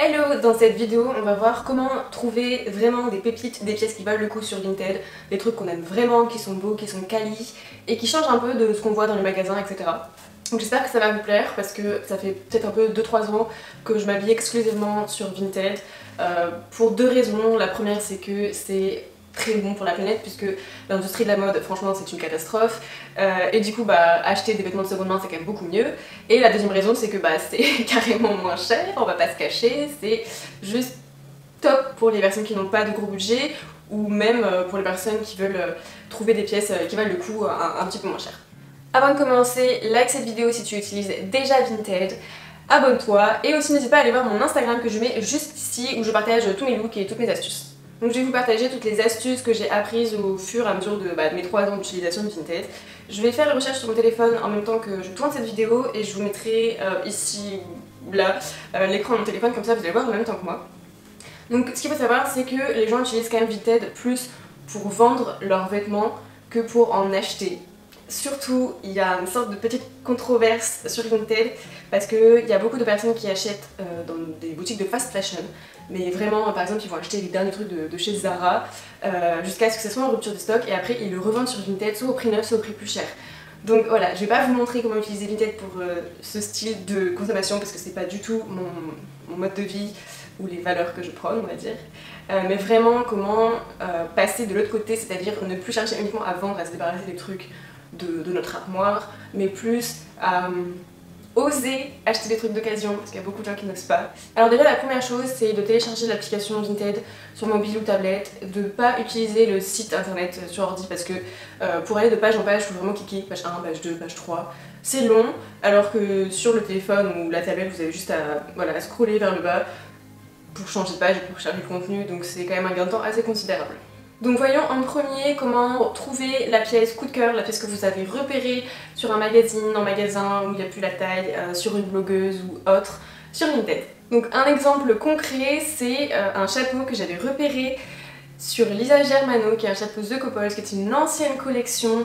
Hello! Dans cette vidéo, on va voir comment trouver vraiment des pépites, des pièces qui valent le coup sur Vinted, des trucs qu'on aime vraiment, qui sont beaux, qui sont quali et qui changent un peu de ce qu'on voit dans les magasins, etc. Donc j'espère que ça va vous plaire parce que ça fait peut-être un peu 2-3 ans que je m'habille exclusivement sur Vinted pour deux raisons. La première, c'est que c'est très bon pour la planète puisque l'industrie de la mode, franchement, c'est une catastrophe et du coup acheter des vêtements de seconde main, c'est quand même beaucoup mieux. Et la deuxième raison, c'est que c'est carrément moins cher, on va pas se cacher, c'est juste top pour les personnes qui n'ont pas de gros budget ou même pour les personnes qui veulent trouver des pièces qui valent le coup un petit peu moins cher. Avant de commencer, like cette vidéo si tu utilises déjà Vinted, abonne-toi et aussi n'hésite pas à aller voir mon Instagram que je mets juste ici où je partage tous mes looks et toutes mes astuces. Donc je vais vous partager toutes les astuces que j'ai apprises au fur et à mesure de mes 3 ans d'utilisation de Vinted. Je vais faire les recherches sur mon téléphone en même temps que je tourne cette vidéo et je vous mettrai ici, là, l'écran de mon téléphone, comme ça vous allez voir en même temps que moi. Donc ce qu'il faut savoir, c'est que les gens utilisent quand même Vinted plus pour vendre leurs vêtements que pour en acheter. Surtout, il y a une sorte de petite controverse sur Vinted parce qu'il y a beaucoup de personnes qui achètent dans des boutiques de fast fashion, mais vraiment, par exemple, ils vont acheter les derniers trucs de chez Zara jusqu'à ce que ce soit en rupture de stock et après ils le revendent sur Vinted soit au prix neuf, soit au prix plus cher. Donc voilà, je vais pas vous montrer comment utiliser Vinted pour ce style de consommation parce que c'est pas du tout mon mode de vie ou les valeurs que je prône, on va dire, mais vraiment comment passer de l'autre côté, c'est-à-dire ne plus chercher uniquement à vendre, à se débarrasser des trucs de notre armoire, mais plus à oser acheter des trucs d'occasion parce qu'il y a beaucoup de gens qui n'osent pas. Alors déjà, la première chose, c'est de télécharger l'application Vinted sur mobile ou tablette, de pas utiliser le site internet sur ordi parce que pour aller de page en page, il faut vraiment cliquer page 1, page 2, page 3, c'est long, alors que sur le téléphone ou la tablette, vous avez juste à scroller vers le bas pour changer de page et pour chercher le contenu, donc c'est quand même un gain de temps assez considérable. Donc voyons en premier comment trouver la pièce coup de cœur, la pièce que vous avez repérée sur un magazine, en magasin où il n'y a plus la taille, sur une blogueuse ou autre, sur Vinted. Donc un exemple concret, c'est un chapeau que j'avais repéré sur Lisa Germano, qui est un chapeau The Coppoles, qui est une ancienne collection.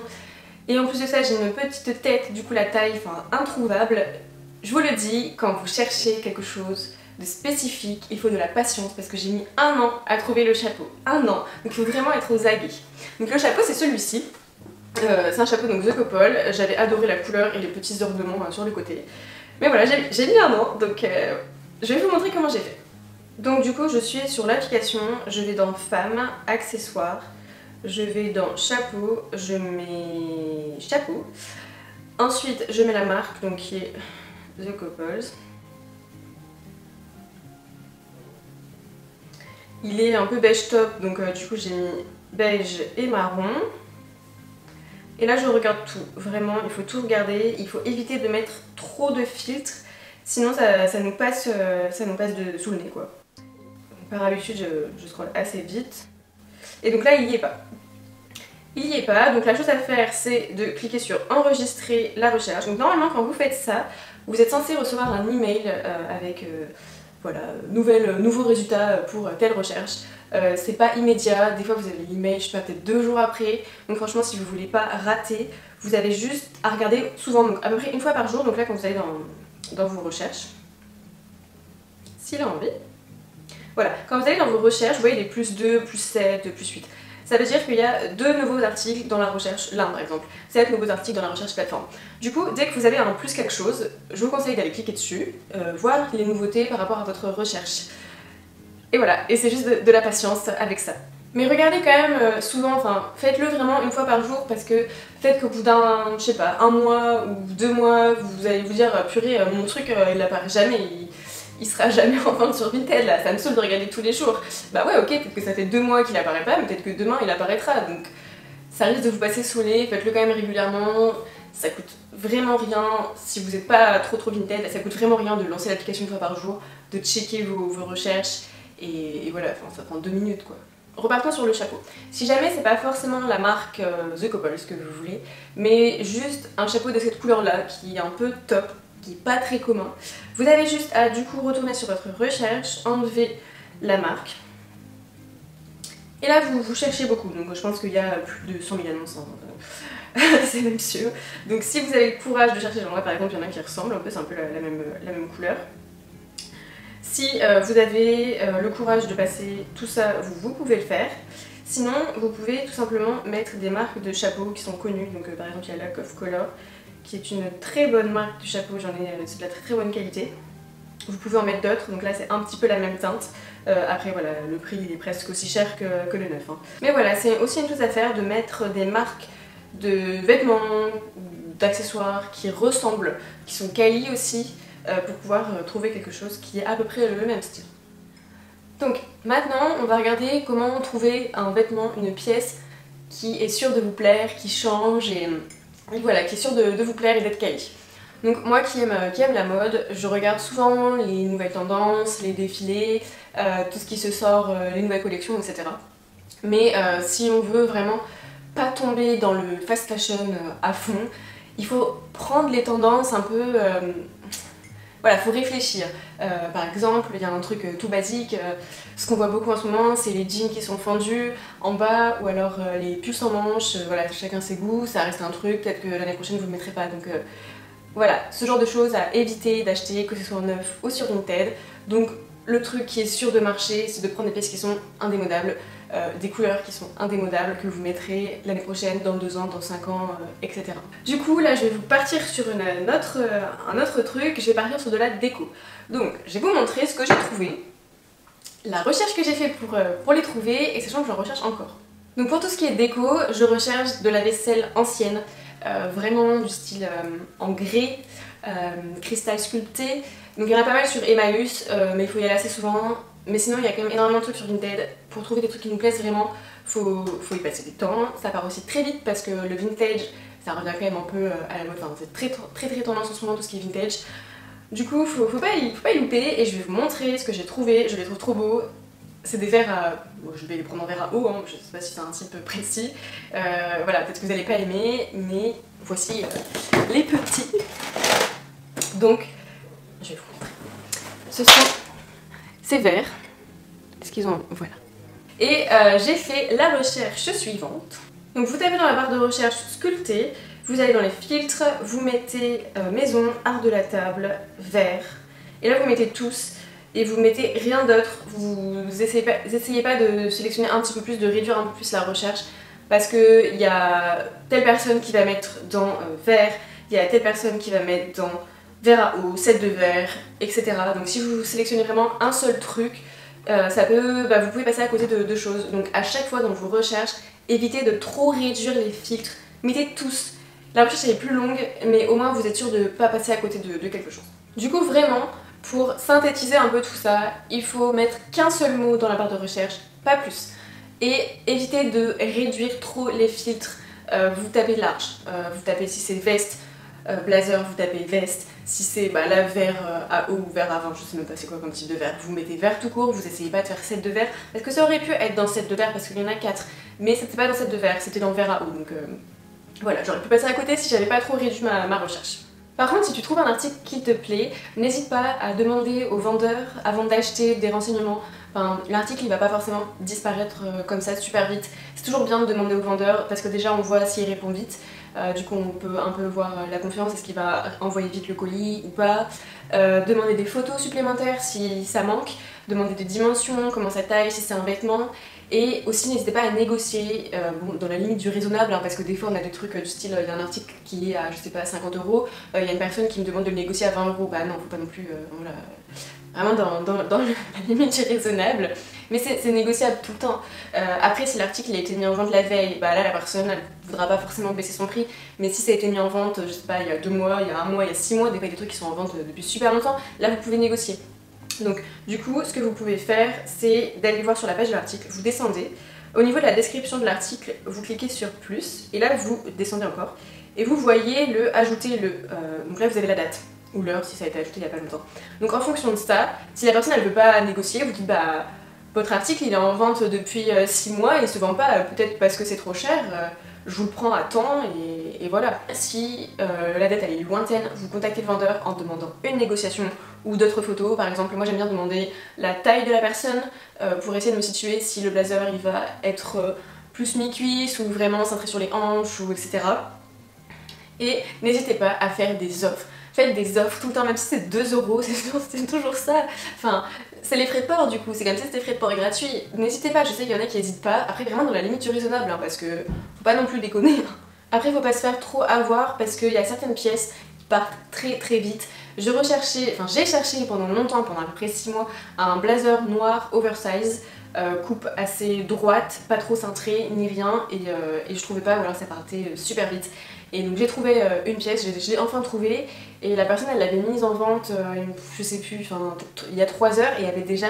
Et en plus de ça, j'ai une petite tête, du coup la taille, enfin introuvable. Je vous le dis, quand vous cherchez quelque chose de spécifique, il faut de la patience parce que j'ai mis 1 an à trouver le chapeau. 1 an, donc il faut vraiment être aux aguets. Donc le chapeau, c'est celui-ci, c'est un chapeau donc The Coppoles. J'avais adoré la couleur et les petits ornements sur le côté, mais voilà, j'ai mis 1 an, donc je vais vous montrer comment j'ai fait. Donc du coup, je suis sur l'application, je vais dans Femmes, Accessoires, je vais dans Chapeau, je mets Chapeau, ensuite je mets la marque, donc qui est The Coppoles. Il est un peu beige top, donc du coup j'ai mis beige et marron. Et là je regarde tout, vraiment il faut tout regarder, il faut éviter de mettre trop de filtres, sinon ça nous passe sous le nez quoi. Par habitude je scrolle assez vite. Et donc là il n'y est pas. Il n'y est pas, donc la chose à faire, c'est de cliquer sur enregistrer la recherche. Donc normalement quand vous faites ça, vous êtes censé recevoir un email avec... voilà, nouveau résultat pour telle recherche. C'est pas immédiat, des fois vous avez l'email, je sais pas, peut-être 2 jours après. Donc franchement, si vous voulez pas rater, vous avez juste à regarder souvent, donc à peu près 1 fois par jour. Donc là, quand vous allez dans vos recherches, s'il a envie. Voilà, quand vous allez dans vos recherches, vous voyez les plus 2, plus 7, plus 8. Ça veut dire qu'il y a 2 nouveaux articles dans la recherche, l'un par exemple, 7 nouveaux articles dans la recherche plateforme. Du coup, dès que vous avez un plus quelque chose, je vous conseille d'aller cliquer dessus, voir les nouveautés par rapport à votre recherche. Et voilà, et c'est juste de la patience avec ça. Mais regardez quand même souvent, enfin faites-le vraiment 1 fois par jour parce que peut-être qu'au bout d'un, je sais pas, 1 mois ou 2 mois, vous allez vous dire purée, mon truc il apparaît jamais, il sera jamais en vente sur Vinted là, ça me saoule de regarder tous les jours. Bah ouais, ok, peut-être que ça fait 2 mois qu'il apparaît pas, mais peut-être que demain il apparaîtra, donc ça risque de vous passer sous les, faites-le quand même régulièrement, ça coûte vraiment rien, si vous n'êtes pas trop Vinted, ça coûte vraiment rien de lancer l'application 1 fois par jour, de checker vos recherches, et voilà, enfin, ça prend 2 minutes quoi. Repartons sur le chapeau. Si jamais c'est pas forcément la marque The Coppoles que vous voulez, mais juste un chapeau de cette couleur là, qui est un peu top, qui n'est pas très commun. Vous avez juste à du coup retourner sur votre recherche, enlever la marque. Et là vous cherchez beaucoup, donc je pense qu'il y a plus de 100 000 annonces, c'est même sûr. Donc si vous avez le courage de chercher, genre là par exemple il y en a qui ressemblent un peu, c'est un peu la même couleur. Si vous avez le courage de passer tout ça, vous pouvez le faire. Sinon, vous pouvez tout simplement mettre des marques de chapeaux qui sont connues. Donc par exemple, il y a Lack of Color, qui est une très bonne marque de chapeau, j'en ai de la très très bonne qualité. Vous pouvez en mettre d'autres, donc là c'est un petit peu la même teinte. Après voilà, le prix il est presque aussi cher que le neuf. Hein. Mais voilà, c'est aussi une chose à faire de mettre des marques de vêtements, d'accessoires qui ressemblent, qui sont quali aussi, pour pouvoir trouver quelque chose qui est à peu près le même style. Donc maintenant on va regarder comment trouver un vêtement, une pièce qui est sûre de vous plaire, qui change et voilà, qui est sûre de vous plaire et d'être quali. Donc moi qui aime la mode, je regarde souvent les nouvelles tendances, les défilés, tout ce qui se sort, les nouvelles collections, etc. Mais si on veut vraiment pas tomber dans le fast fashion à fond, il faut prendre les tendances un peu... voilà, faut réfléchir. Par exemple, il y a un truc tout basique, ce qu'on voit beaucoup en ce moment, c'est les jeans qui sont fendus en bas, ou alors les puces en manches, voilà, chacun ses goûts, ça reste un truc, peut-être que l'année prochaine vous le mettrez pas, donc... voilà, ce genre de choses à éviter d'acheter, que ce soit en neuf ou sur Vinted. Donc le truc qui est sûr de marcher, c'est de prendre des pièces qui sont indémodables, des couleurs qui sont indémodables, que vous mettrez l'année prochaine, dans 2 ans, dans 5 ans, etc. Du coup là je vais vous partir sur un autre truc, je vais partir sur de la déco. Donc je vais vous montrer ce que j'ai trouvé, la recherche que j'ai fait pour les trouver, et sachant que j'en recherche encore. Donc pour tout ce qui est déco, je recherche de la vaisselle ancienne, vraiment du style en grès, cristal sculpté. Donc il y en a pas mal sur Emmaüs, mais il faut y aller assez souvent. Mais sinon il y a quand même énormément de trucs sur Vinted. Pour trouver des trucs qui nous plaisent vraiment, faut y passer du temps. Ça part aussi très vite parce que le vintage, ça revient quand même un peu à la mode. Enfin, c'est très tendance en ce moment, tout ce qui est vintage. Du coup faut pas y louper, et je vais vous montrer ce que j'ai trouvé. Je les trouve trop beaux. C'est des verres à... Bon, je vais les prendre en verre à eau, hein, je sais pas si c'est un type précis. Voilà, peut-être que vous n'allez pas aimer, mais voici les petits. Donc, je vais vous montrer. Ce sont ces verres. Est-ce qu'ils ont... Voilà. Et j'ai fait la recherche suivante. Donc vous tapez dans la barre de recherche sculpté, vous allez dans les filtres, vous mettez maison, art de la table, verre. Et là vous mettez tous... et vous mettez rien d'autre, vous essayez pas de sélectionner un petit peu plus, de réduire un peu plus la recherche, parce qu'il y a telle personne qui va mettre dans verre, il y a telle personne qui va mettre dans verre à eau, set de verre, etc. Donc si vous sélectionnez vraiment un seul truc, ça peut, bah, vous pouvez passer à côté de choses. Donc à chaque fois dans vos recherches, évitez de trop réduire les filtres, mettez tous. La recherche elle est plus longue, mais au moins vous êtes sûr de ne pas passer à côté de quelque chose. Du coup vraiment, pour synthétiser un peu tout ça, il faut mettre qu'un seul mot dans la barre de recherche, pas plus. Et éviter de réduire trop les filtres. Vous tapez large, vous tapez si c'est veste, blazer, vous tapez veste. Si c'est bah, la verre à eau ou verre à vin, je sais même pas c'est quoi comme type de verre. Vous mettez verre tout court, vous essayez pas de faire set de verre. Parce que ça aurait pu être dans set de verre parce qu'il y en a 4. Mais c'était pas dans set de verre, c'était dans verre à eau. Donc voilà, j'aurais pu passer à côté si j'avais pas trop réduit ma recherche. Par contre, si tu trouves un article qui te plaît, n'hésite pas à demander au vendeur avant d'acheter des renseignements. Enfin, l'article il va pas forcément disparaître comme ça super vite. C'est toujours bien de demander au vendeur parce que déjà on voit s'il répond vite. Du coup on peut un peu voir la confiance, est-ce qu'il va envoyer vite le colis ou pas. Demander des photos supplémentaires si ça manque. Demander des dimensions, comment ça taille, si c'est un vêtement. Et aussi n'hésitez pas à négocier, bon, dans la limite du raisonnable, hein, parce que des fois on a des trucs du style, il y a un article qui est à, je sais pas, 50 €, il y a une personne qui me demande de le négocier à 20 €, bah non, faut pas non plus, voilà, vraiment dans la limite du raisonnable, mais c'est négociable tout le temps. Après si l'article a été mis en vente la veille, bah là la personne elle voudra pas forcément baisser son prix, mais si ça a été mis en vente, je sais pas, il y a 2 mois, il y a 1 mois, il y a 6 mois, des fois il y a des trucs qui sont en vente depuis super longtemps, là vous pouvez négocier. Donc du coup ce que vous pouvez faire c'est d'aller voir sur la page de l'article, vous descendez, au niveau de la description de l'article vous cliquez sur plus et là vous descendez encore et vous voyez le ajouter le, donc là vous avez la date ou l'heure si ça a été ajouté il n'y a pas longtemps. Donc en fonction de ça, si la personne elle veut pas négocier, vous dites bah votre article il est en vente depuis 6 mois, il se vend pas, peut-être parce que c'est trop cher, je vous le prends à temps et voilà. Si la date elle est lointaine, vous contactez le vendeur en demandant une négociation ou d'autres photos. Par exemple, moi j'aime bien demander la taille de la personne pour essayer de me situer si le blazer il va être plus mi-cuisse ou vraiment centré sur les hanches ou etc. Et n'hésitez pas à faire des offres. faites des offres tout le temps, même si c'est 2 €, c'est toujours ça. Enfin, c'est les frais de port du coup, c'est comme si c'était frais de port gratuit. N'hésitez pas, je sais qu'il y en a qui n'hésitent pas. Après, vraiment dans la limite du raisonnable, hein, parce que faut pas non plus déconner. Après, faut pas se faire trop avoir parce qu'il y a certaines pièces qui partent très vite. Je recherchais, enfin j'ai cherché pendant longtemps, pendant à peu près 6 mois, un blazer noir oversize, coupe assez droite, pas trop cintrée ni rien, et je trouvais pas, ou alors ça partait super vite. Et donc j'ai trouvé une pièce, j'ai enfin trouvée, et la personne elle l'avait mise en vente, je sais plus, il y a 3 heures, et il y avait déjà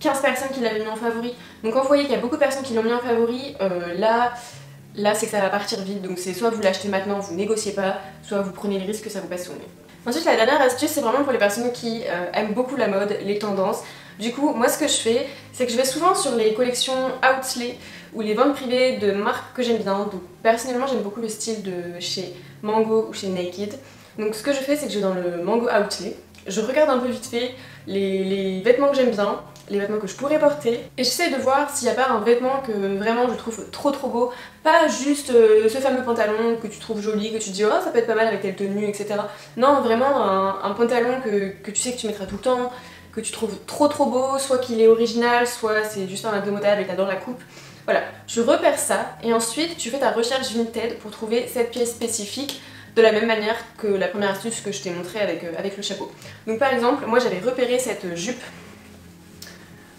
15 personnes qui l'avaient mis en favori. Donc quand vous voyez qu'il y a beaucoup de personnes qui l'ont mis en favori, là c'est que ça va partir vite, donc c'est soit vous l'achetez maintenant, vous négociez pas, soit vous prenez le risque que ça vous passe sous le nez. Ensuite, la dernière astuce, c'est vraiment pour les personnes qui aiment beaucoup la mode, les tendances. Du coup, moi ce que je fais, c'est que je vais souvent sur les collections Outlet ou les ventes privées de marques que j'aime bien. Donc personnellement, j'aime beaucoup le style de chez Mango ou chez Naked. Donc ce que je fais, c'est que je vais dans le Mango Outlet, je regarde un peu vite fait les vêtements que j'aime bien, les vêtements que je pourrais porter, et j'essaie de voir s'il n'y a pas un vêtement que vraiment je trouve trop beau, pas juste ce fameux pantalon que tu trouves joli, que tu te dis oh ça peut être pas mal avec telle tenue, etc. Non, vraiment un pantalon que tu sais que tu mettras tout le temps, que tu trouves trop beau, soit qu'il est original, soit c'est juste un mode de motard et t'adores la coupe. Voilà, tu repères ça, et ensuite tu fais ta recherche Vinted pour trouver cette pièce spécifique, de la même manière que la première astuce que je t'ai montrée avec le chapeau. Donc par exemple, moi j'avais repéré cette jupe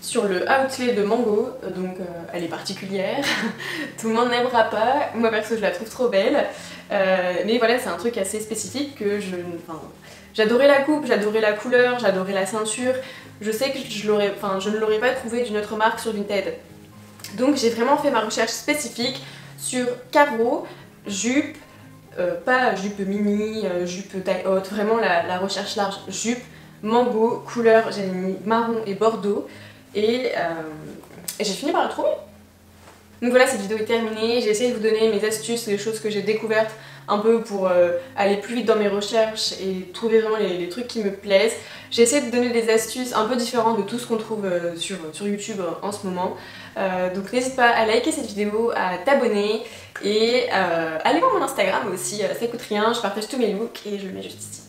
sur le Outlet de Mango, donc elle est particulière, tout le monde n'aimera pas, moi perso je la trouve trop belle, mais voilà c'est un truc assez spécifique que je... Enfin, j'adorais la coupe, j'adorais la couleur, j'adorais la ceinture, je sais que je ne l'aurais pas trouvé d'une autre marque sur Vinted. Donc j'ai vraiment fait ma recherche spécifique sur carreaux, jupe, pas jupe mini, jupe taille haute, vraiment la recherche large, jupe, Mango, couleur, j'ai mis marron et bordeaux, et j'ai fini par le trouver. Donc voilà, cette vidéo est terminée, j'ai essayé de vous donner mes astuces, les choses que j'ai découvertes un peu pour aller plus vite dans mes recherches et trouver vraiment les trucs qui me plaisent. J'ai essayé de donner des astuces un peu différentes de tout ce qu'on trouve sur YouTube en ce moment. Donc n'hésite pas à liker cette vidéo, à t'abonner et à aller voir mon Instagram aussi, ça coûte rien, je partage tous mes looks et je le mets juste ici.